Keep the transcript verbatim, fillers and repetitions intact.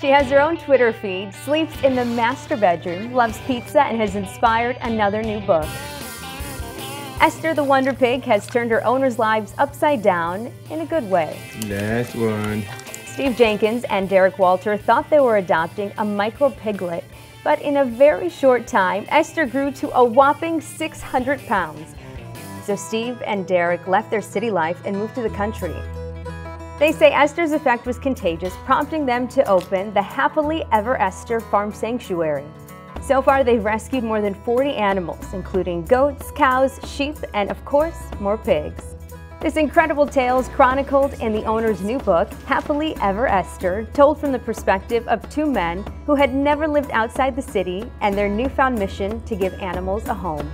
She has her own Twitter feed, sleeps in the master bedroom, loves pizza, and has inspired another new book. Esther the Wonder Pig has turned her owners' lives upside down in a good way. Last one. Steve Jenkins and Derek Walter thought they were adopting a micro piglet, but in a very short time, Esther grew to a whopping six hundred pounds. So Steve and Derek left their city life and moved to the country. They say Esther's effect was contagious, prompting them to open the Happily Ever Esther Farm Sanctuary. So far, they've rescued more than forty animals, including goats, cows, sheep, and of course, more pigs. This incredible tale is chronicled in the owner's new book, Happily Ever Esther, told from the perspective of two men who had never lived outside the city and their newfound mission to give animals a home.